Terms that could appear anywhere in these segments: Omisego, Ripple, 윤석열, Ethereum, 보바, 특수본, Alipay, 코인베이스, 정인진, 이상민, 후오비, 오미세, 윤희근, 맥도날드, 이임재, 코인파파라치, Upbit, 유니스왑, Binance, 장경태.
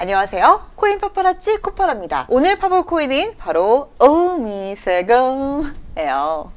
안녕하세요. 코인파파라치 코파라입니다. 오늘 파볼 코인은 바로 오미세고예요.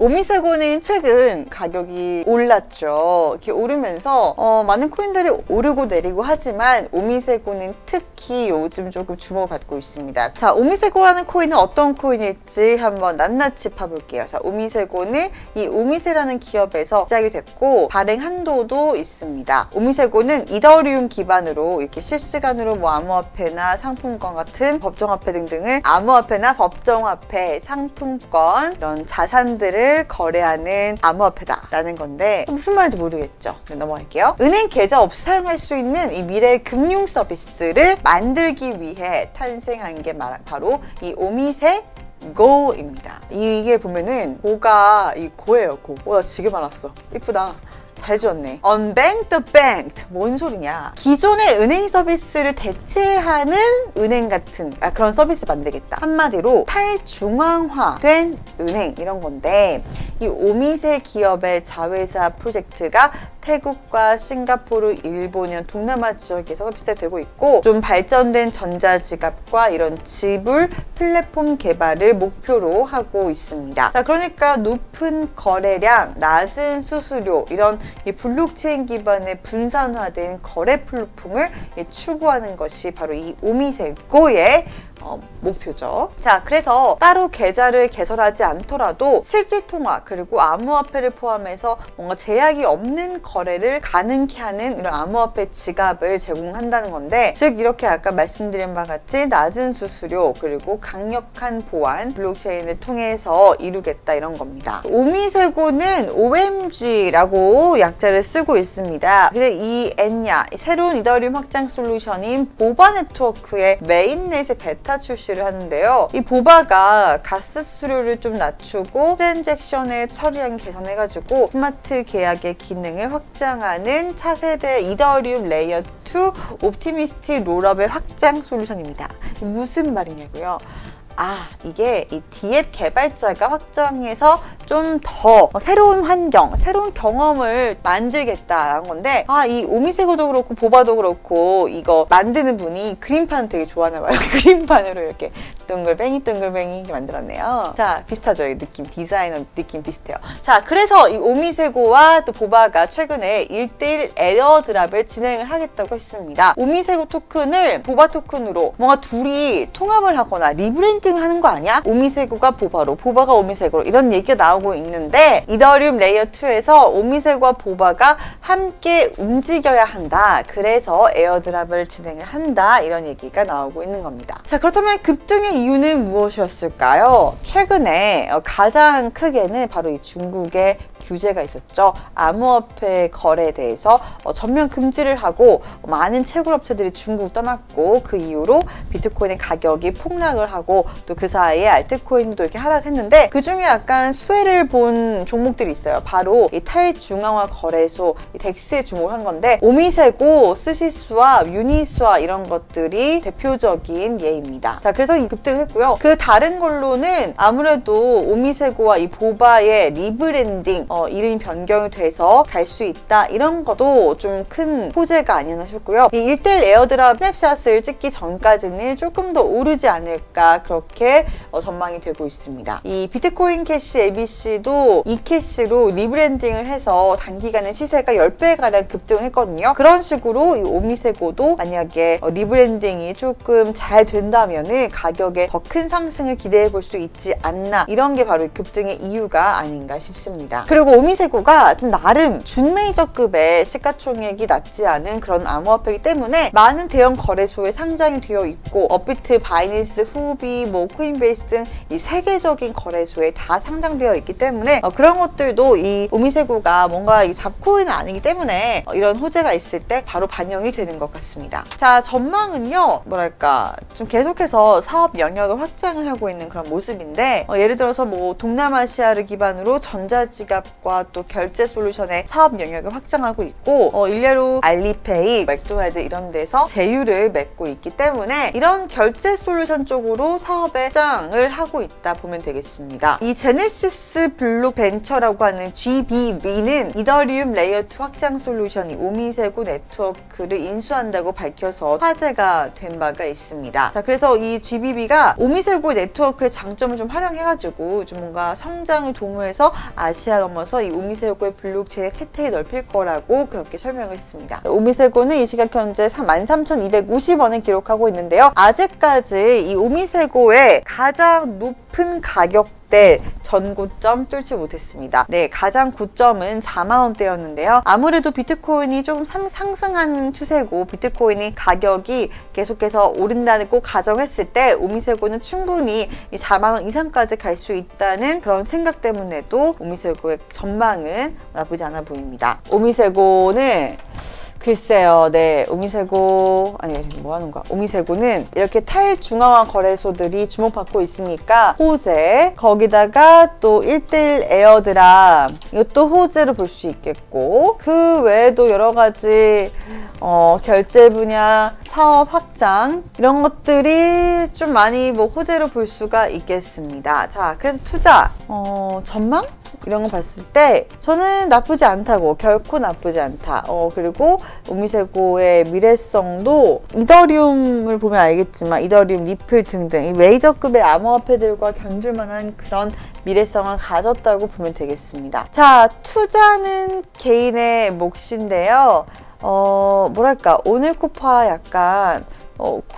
오미세고는 최근 가격이 올랐죠. 이렇게 오르면서 많은 코인들이 오르고 내리고 하지만 오미세고는 특히 요즘 조금 주목받고 있습니다. 자, 오미세고라는 코인은 어떤 코인일지 한번 낱낱이 파볼게요. 자, 오미세고는 이 오미세라는 기업에서 시작이 됐고 발행 한도도 있습니다. 오미세고는 이더리움 기반으로 이렇게 실시간으로 뭐 암호화폐나 상품권 같은 법정화폐 등등을 암호화폐나 법정화폐, 상품권 이런 자산들을 거래하는 암호화폐다 라는 건데 무슨 말인지 모르겠죠. 넘어갈게요. 은행 계좌 없이 사용할 수 있는 이 미래의 금융 서비스를 만들기 위해 탄생한 게 바로 이 오미세고입니다. 이게 보면은 고가 이 고예요. 고. 오, 나 지금 알았어. 이쁘다. 잘 지웠네. Unbanked the banked. 뭔 소리냐. 기존의 은행 서비스를 대체하는 은행 같은 그런 서비스 만들겠다. 한마디로 탈중앙화된 은행 이런 건데 이 오미세 기업의 자회사 프로젝트가 태국과 싱가포르, 일본 이런 동남아 지역에서 서비스가 되고 있고 좀 발전된 전자지갑과 이런 지불 플랫폼 개발을 목표로 하고 있습니다. 자, 그러니까 높은 거래량, 낮은 수수료 이런 이 블록체인 기반의 분산화된 거래 플랫폼을 추구하는 것이 바로 이 오미세고의 목표죠. 자, 그래서 따로 계좌를 개설하지 않더라도 실질 통화 그리고 암호화폐를 포함해서 뭔가 제약이 없는 거래를 가능케 하는 이런 암호화폐 지갑을 제공한다는 건데 즉 이렇게 아까 말씀드린 바 같이 낮은 수수료 그리고 강력한 보안 블록체인을 통해서 이루겠다 이런 겁니다. 오미세고는 OMG라고 약자를 쓰고 있습니다. 근데 이 엔야 새로운 이더리움 확장 솔루션인 보바 네트워크의 메인넷의 베타 출시를 하는데요. 이 보바가 가스 수수료를 좀 낮추고 트랜잭션의 처리량 개선해가지고 스마트 계약의 기능을 확장하는 차세대 이더리움 레이어 2 옵티미스틱 롤업의 확장 솔루션입니다. 무슨 말이냐고요? 아, 이게 이 디앱 개발자가 확장해서 좀 더 새로운 환경, 새로운 경험을 만들겠다라는 건데 아, 이 오미세고도 그렇고 보바도 그렇고 이거 만드는 분이 그림판 되게 좋아하나 봐요. 그림판으로 이렇게 둥글뱅이 이렇게 만들었네요. 자, 비슷하죠? 이 느낌, 디자이너 느낌 비슷해요. 자, 그래서 이 오미세고와 또 보바가 최근에 1:1 에어드랍을 진행을 하겠다고 했습니다. 오미세고 토큰을 보바 토큰으로 뭔가 둘이 통합을 하거나 리브랜드 하는 거 아니야? 오미세고가 보바로, 보바가 오미세고로 이런 얘기가 나오고 있는데 이더리움 레이어 2에서 오미세고와 보바가 함께 움직여야 한다. 그래서 에어드랍을 진행을 한다. 이런 얘기가 나오고 있는 겁니다. 자, 그렇다면 급등의 이유는 무엇이었을까요? 최근에 가장 크게는 바로 이 중국의 규제가 있었죠. 암호화폐 거래에 대해서 전면 금지를 하고 많은 채굴업체들이 중국을 떠났고 그 이후로 비트코인의 가격이 폭락을 하고 또 그 사이에 알트코인도 이렇게 하락했는데 그 중에 약간 수혜를 본 종목들이 있어요. 바로 이 탈중앙화 거래소 이 덱스에 주목을 한 건데 오미세고, 스시스와 유니스왑 이런 것들이 대표적인 예입니다. 자, 그래서 급등을 했고요. 그 다른 걸로는 아무래도 오미세고와 이 보바의 리브랜딩 이름이 변경이 돼서 갈 수 있다 이런 것도 좀 큰 호재가 아니었나 싶고요. 이 1:1 에어드랍 스냅샷을 찍기 전까지는 조금 더 오르지 않을까 그렇게 전망이 되고 있습니다. 이 비트코인 캐시 ABC도 이 캐시로 리브랜딩을 해서 단기간에 시세가 10배가량 급등을 했거든요. 그런 식으로 이 오미세고도 만약에 리브랜딩이 조금 잘 된다면은 가격에 더 큰 상승을 기대해 볼 수 있지 않나 이런 게 바로 급등의 이유가 아닌가 싶습니다. 그리고 오미세고가 좀 나름 준메이저급의 시가총액이 낮지 않은 그런 암호화폐이기 때문에 많은 대형 거래소에 상장이 되어 있고 업비트, 바이낸스, 후오비, 뭐 코인베이스 등 이 세계적인 거래소에 다 상장되어 있기 때문에 그런 것들도 이 오미세고가 뭔가 이 잡코인은 아니기 때문에 이런 호재가 있을 때 바로 반영이 되는 것 같습니다. 자, 전망은요 뭐랄까 좀 계속해서 사업 영역을 확장을 하고 있는 그런 모습인데 예를 들어서 뭐 동남아시아를 기반으로 전자지갑 과 또 결제 솔루션의 사업 영역을 확장하고 있고 일례로 알리페이, 맥도날드 이런 데서 제휴를 맺고 있기 때문에 이런 결제 솔루션 쪽으로 사업 사업에 투자를 하고 있다 보면 되겠습니다. 이 제네시스 블루 벤처라고 하는 GBV는 이더리움 레이어2 확장 솔루션이 오미세고 네트워크를 인수한다고 밝혀서 화제가 된 바가 있습니다. 자, 그래서 이 GBV가 오미세고 네트워크의 장점을 좀 활용해가지고 좀 뭔가 성장을 도모해서 아시아 넘어서 이 오미세고의 블록체인의 채택이 넓힐 거라고 그렇게 설명을 했습니다. 오미세고는 이 시각 현재 13,250원을 기록하고 있는데요. 아직까지 이 오미세고의 가장 높은 가격 전고점 뚫지 못했습니다. 네, 가장 고점은 40,000원대였는데요. 아무래도 비트코인이 조금 상승한 추세고 비트코인이 가격이 계속해서 오른다는 꼭 가정했을 때 오미세고는 충분히 40,000원 이상까지 갈 수 있다는 그런 생각 때문에도 오미세고의 전망은 나쁘지 않아 보입니다. 오미세고는 글쎄요, 네, 오미세고는 이렇게 탈중앙화 거래소들이 주목받고 있으니까 호재, 거기다가 또 1:1 에어드랍, 이것도 호재로 볼 수 있겠고, 그 외에도 여러 가지 결제 분야, 사업 확장, 이런 것들이 좀 많이 호재로 볼 수가 있겠습니다. 자, 그래서 투자, 전망? 이런 거 봤을 때 저는 나쁘지 않다고, 결코 나쁘지 않다. 그리고 오미세고의 미래성도 이더리움을 보면 알겠지만 이더리움, 리플 등등 이 메이저급의 암호화폐들과 견줄만한 그런 미래성을 가졌다고 보면 되겠습니다. 자, 투자는 개인의 몫인데요. 뭐랄까, 오늘 코파 약간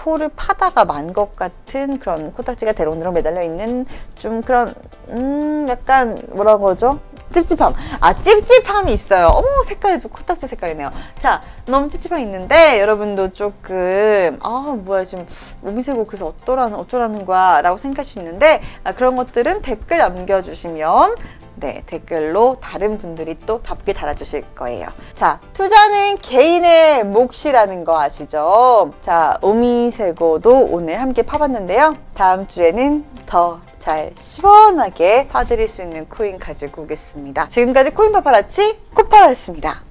코를 파다가 만 것 같은 그런 코딱지가 대롱대롱 매달려 있는 좀 그런 약간 뭐라고 하죠? 찝찝함. 아, 찝찝함이 있어요. 어머, 색깔이 좀 코딱지 색깔이네요. 자, 너무 찝찝함이 있는데 여러분도 조금 뭐야, 지금 오미세고 그래서 어쩌라는 거야 라고 생각할 수 있는데, 그런 것들은 댓글 남겨주시면 네, 댓글로 다른 분들이 또 답게 달아주실 거예요. 자, 투자는 개인의 몫이라는 거 아시죠? 자, 오미세고도 오늘 함께 파봤는데요. 다음 주에는 더 잘 시원하게 파드릴 수 있는 코인 가지고 오겠습니다. 지금까지 코인파파라치 코파라였습니다.